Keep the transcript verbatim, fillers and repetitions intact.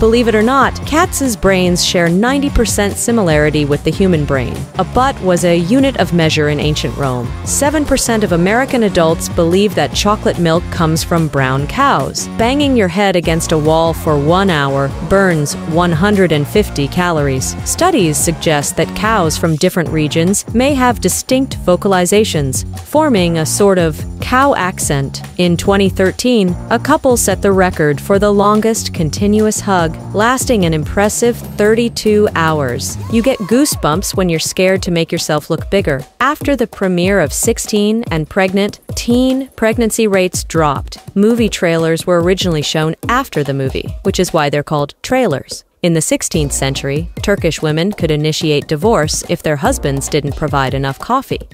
Believe it or not, cats' brains share ninety percent similarity with the human brain. A butt was a unit of measure in ancient Rome. seven percent of American adults believe that chocolate milk comes from brown cows. Banging your head against a wall for one hour burns one hundred fifty calories. Studies suggest that cows from different regions may have distinct vocalizations, forming a sort of cow accent. In twenty thirteen, a couple set the record for the longest continuous hug, lasting an impressive thirty-two hours. You get goosebumps when you're scared to make yourself look bigger. After the premiere of sixteen and Pregnant, teen pregnancy rates dropped. Movie trailers were originally shown after the movie, which is why they're called trailers. In the sixteenth century, Turkish women could initiate divorce if their husbands didn't provide enough coffee.